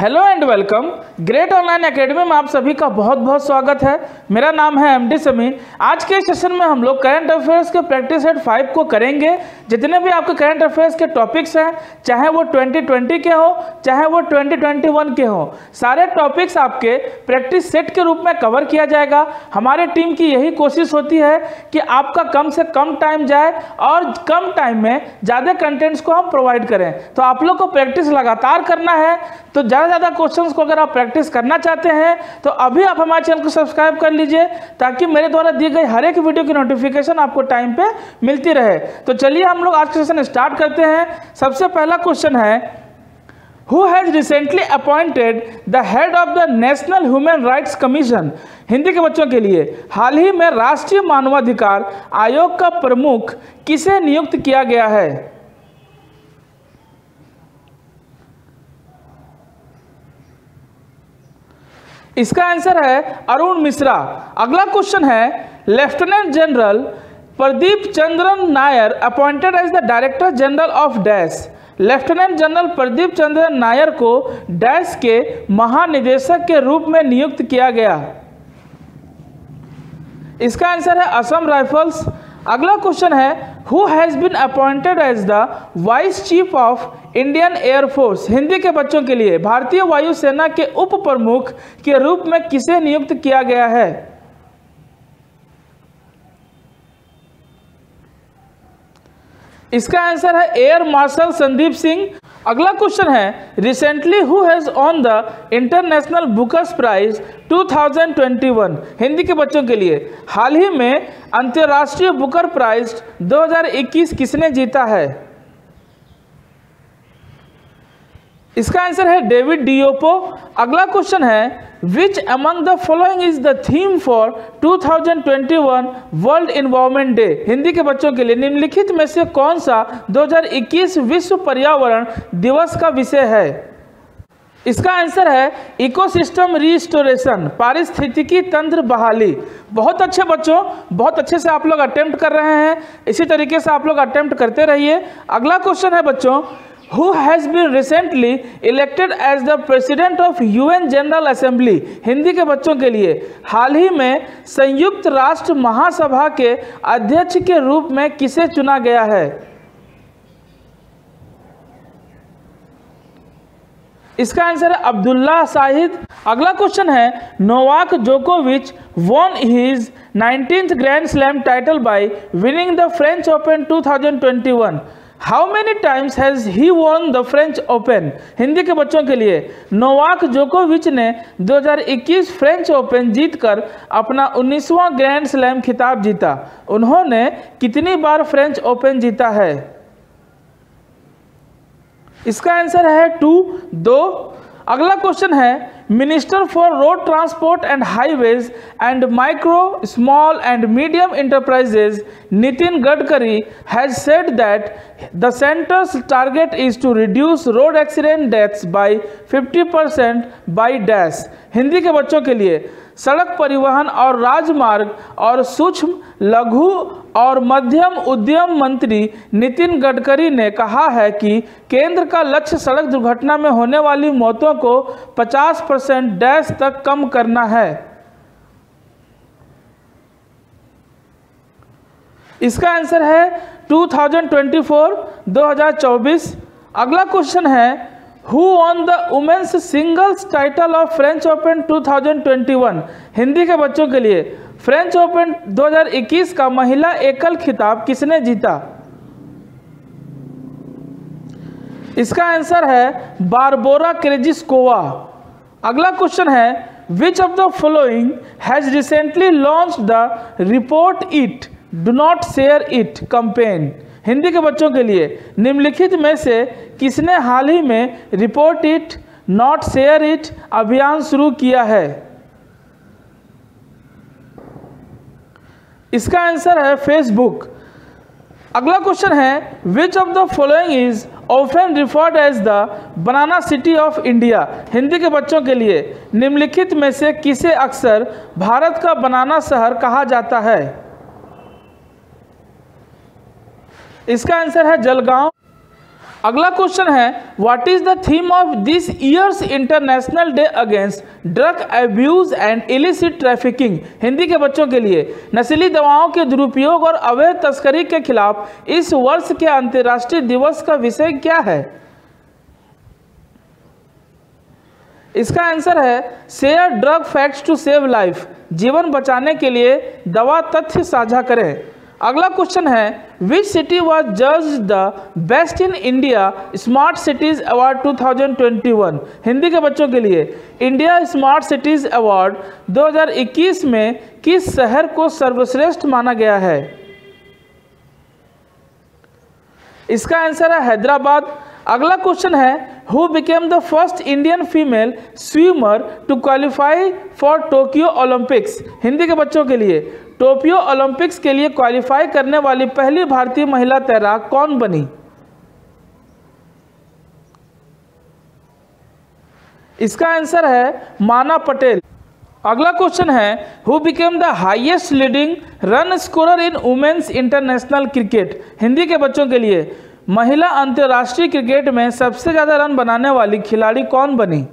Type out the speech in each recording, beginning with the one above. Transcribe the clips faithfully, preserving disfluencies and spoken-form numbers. Hello and welcome, great online academy में आप सभी का बहुत बहुत स्वागत है। मेरा नाम है एमडी समी। आज के सेशन में हम लोग करंट अफेयर्स के प्रैक्टिस सेट फाइव को करेंगे। जितने भी आपके करंट अफेयर्स के टॉपिक्स हैं, चाहे वो ट्वेंटी ट्वेंटी के हो चाहे वो ट्वेंटी ट्वेंटी वन के हो, सारे टॉपिक्स आपके प्रैक्टिस सेट के रूप में कवर किया जाएगा। हमारे टीम की यही कोशिश होती है कि आपका कम से कम टाइम जाए और कम टाइम में ज़्यादा कंटेंट्स को हम प्रोवाइड करें। तो आप लोग को प्रैक्टिस लगातार करना है, तो ज़्यादा क्वेश्चंस को अगर आप प्रैक्टिस करना चाहते हैं तो अभी आप हमारे चैनल को सब्सक्राइब कर लीजिए, ताकि मेरे द्वारा दी गई हर एक वीडियो की नोटिफिकेशन आपको टाइम पे मिलती रहे। तो चलिए हम लोग आज का सेशन स्टार्ट करते हैं। सबसे पहला क्वेश्चन है, Who has recently appointed the head of the National Human Rights Commission? Hindi के बच्चों के लिए, हाल ही में राष्ट्रीय मानवाधिकार आयोग का प्रमुख किसे नियुक्त किया गया है? इसका आंसर है अरुण मिश्रा। अगला क्वेश्चन है, lieutenant general Pradeep Chandran Nair appointed as the director general of dash. Lieutenant general Pradeep Chandran Nair को डैश के महानिदेशक के रूप में नियुक्त किया गया। इसका आंसर है असम राइफल्स। अगला क्वेश्चन है, who has been appointed as the vice chief of Indian air force. Hindi के बच्चों के लिए, भारतीय वायुसेना के उप प्रमुख के रूप में किसे नियुक्त किया गया है? इसका आंसर है एयर मार्शल संदीप सिंह। अगला क्वेश्चन है, recently who has on the international Booker's prize two thousand twenty one. Hindi के बच्चों के लिए, हाल ही में अंतर्राष्ट्रीय बुकर प्राइज दो हज़ार इक्कीस किसने जीता है? इसका आंसर है डेविड डियोपो। अगला क्वेश्चन है, which among the following is the theme for two thousand twenty one world environment day. Hindi के बच्चों के लिए, निम्नलिखित में से कौन सा दो हज़ार इक्कीस विश्व पर्यावरण दिवस का विषय है? इसका आंसर है इकोसिस्टम रिस्टोरेशन, पारिस्थितिकी तंत्र बहाली। बहुत अच्छे बच्चों, बहुत अच्छे से आप लोग अटेम्प्ट कर रहे हैं, इसी तरीके से आप लोग अटेम्प्ट करते रहिए। अगला क्वेश्चन है बच्चों, Who has been recently elected as the President of U N General Assembly? Hindi के बच्चों के लिए, हाल ही में संयुक्त राष्ट्र महासभा के अध्यक्ष के रूप में किसे चुना गया है? इसका आंसर है अब्दुल्ला शाहिद। अगला क्वेश्चन है, नोवाक जोकोविच won his nineteenth grand slam title by winning the French Open two thousand twenty one. How many times has he won the French open? Hindi के बच्चों के लिए, नोवाक जोकोविच ने दो हज़ार इक्कीस फ्रेंच ओपन जीतकर अपना उन्नीसवां ग्रैंड स्लैम खिताब जीता। उन्होंने कितनी बार फ्रेंच ओपन जीता है? इसका आंसर है टू दो। अगला क्वेश्चन है, minister for road transport and highways and micro small and medium enterprises Nitin Gadkari has said that the centre's target is to reduce road accident deaths by fifty percent by dash. Hindi के बच्चों के लिए, सड़क परिवहन और राजमार्ग और सूक्ष्म लघु और मध्यम उद्यम मंत्री नितिन गडकरी ने कहा है कि केंद्र का लक्ष्य सड़क दुर्घटना में होने वाली मौतों को पचास परसेंट डैश तक कम करना है। इसका आंसर है टू थाउजेंड ट्वेंटी फोर दो हज़ार चौबीस। अगला क्वेश्चन है, Who won the women's singles title of French Open two thousand twenty one? Hindi के बच्चों के लिए, फ्रेंच ओपन दो हज़ार इक्कीस का महिला एकल खिताब किसने जीता? इसका आंसर है बारबोरा क्रेजिस्कोवा। अगला क्वेश्चन है, Which of the following has recently launched the Report It, Do Not Share It campaign? Hindi के बच्चों के लिए, निम्नलिखित में से किसने हाल ही में report it not share it अभियान शुरू किया है? इसका आंसर है फेसबुक। अगला क्वेश्चन है, which of the following is often referred as the banana city of India. Hindi के बच्चों के लिए, निम्नलिखित में से किसे अक्सर भारत का बनाना शहर कहा जाता है? इसका आंसर है जलगांव। अगला क्वेश्चन है what is the theme of this year's international day against drug abuse and illicit trafficking. Hindi के बच्चों के लिए नशीली दवाओं के दुरुपयोग और अवैध तस्करी के खिलाफ इस वर्ष के अंतर्राष्ट्रीय दिवस का विषय क्या है? इसका आंसर है share drug facts to save life, जीवन बचाने के लिए दवा तथ्य साझा करें। अगला क्वेश्चन है which city was judged the best in India smart cities award two thousand twenty one. Hindi के बच्चों के लिए इंडिया स्मार्ट सिटीज अवार्ड दो हज़ार इक्कीस में किस शहर को सर्वश्रेष्ठ माना गया है? इसका आंसर है हैदराबाद। अगला क्वेश्चन है who became the first Indian female swimmer to qualify for Tokyo Olympics. Hindi के बच्चों के लिए टोक्यो ओलंपिक्स के लिए क्वालिफाई करने वाली पहली भारतीय महिला तैराक कौन बनी? इसका आंसर है माना पटेल। अगला क्वेश्चन है who became the highest leading run scorer in women's international cricket. Hindi के बच्चों के लिए महिला अंतर्राष्ट्रीय क्रिकेट में सबसे ज्यादा रन बनाने वाली खिलाड़ी कौन बनी?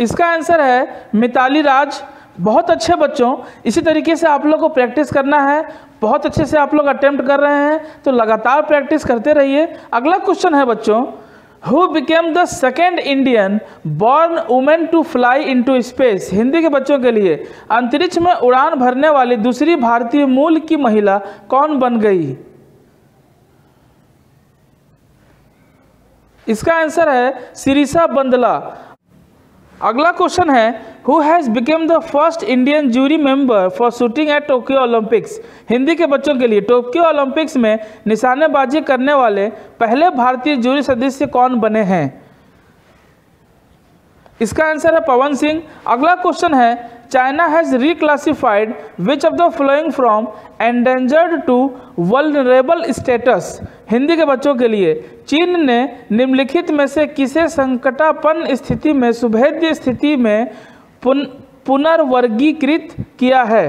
इसका आंसर है मिताली राज। बहुत अच्छे बच्चों, इसी तरीके से आप लोग को प्रैक्टिस करना है। बहुत अच्छे से आप लोग अटेम्प्ट कर रहे हैं, तो लगातार प्रैक्टिस करते रहिए। अगला क्वेश्चन है बच्चों who became the second Indian born women to fly into space. Hindi के बच्चों के लिए अंतरिक्ष में उड़ान भरने वाली दूसरी भारतीय मूल की महिला कौन बन गई? इसका आंसर है सिरिशा बंदला। अगला क्वेश्चन है who has become the first Indian jury member for shooting at Tokyo Olympics. Hindi के बच्चों के लिए टोक्यो ओलंपिक्स में निशानेबाजी करने वाले पहले भारतीय जूरी सदस्य कौन बने हैं? इसका आंसर है पवन सिंह। अगला क्वेश्चन है China has reclassified which of the following from endangered to vulnerable status. Hindi के बच्चों के लिए चीन ने निम्नलिखित में से किसे संकटापन्न स्थिति में सुभेद्य स्थिति में पुन पुनर्वर्गीकृत किया है?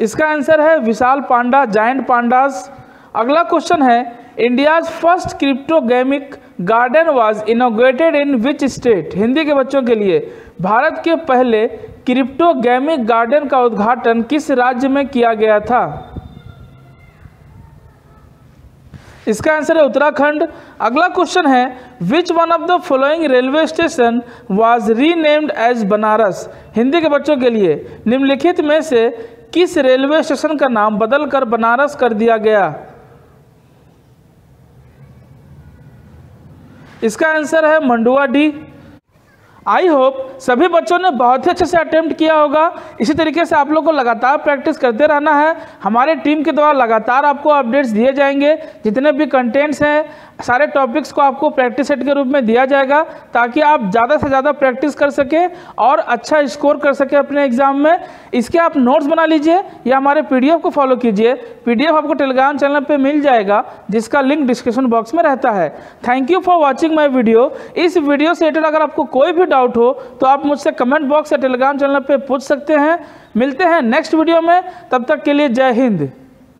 इसका आंसर है विशाल पांडा, जायंट पांडास। अगला क्वेश्चन है India's first cryptogamic garden was inaugurated in which state. Hindi के बच्चों के लिए भारत के पहले क्रिप्टोगेमिक गार्डन का उद्घाटन किस राज्य में किया गया था? इसका आंसर है उत्तराखंड। अगला क्वेश्चन है which one of the following railway station was renamed as Banaras. Hindi के बच्चों के लिए निम्नलिखित में से किस रेलवे स्टेशन का नाम बदलकर बनारस कर दिया गया? इसका आंसर है मंडुआ डी। आई होप सभी बच्चों ने बहुत ही अच्छे से अटेम्प्ट किया होगा। इसी तरीके से आप लोगों को लगातार प्रैक्टिस करते रहना है। हमारे टीम के द्वारा लगातार आपको अपडेट्स दिए जाएंगे। जितने भी कंटेंट्स हैं सारे टॉपिक्स को आपको प्रैक्टिस सेट के रूप में दिया जाएगा, ताकि आप ज़्यादा से ज़्यादा प्रैक्टिस कर सकें और अच्छा स्कोर कर सकें अपने एग्जाम में। इसके आप नोट्स बना लीजिए या हमारे पी डी एफ को फॉलो कीजिए। पी डी एफ आपको टेलीग्राम चैनल पर मिल जाएगा, जिसका लिंक डिस्क्रिप्शन बॉक्स में रहता है। Thank you for watching my video. इस वीडियो से रिलेटेड अगर आपको कोई भी डाउट हो तो आप मुझसे कमेंट बॉक्स या टेलीग्राम चैनल पे पूछ सकते हैं। मिलते हैं नेक्स्ट वीडियो में, तब तक के लिए जय हिंद।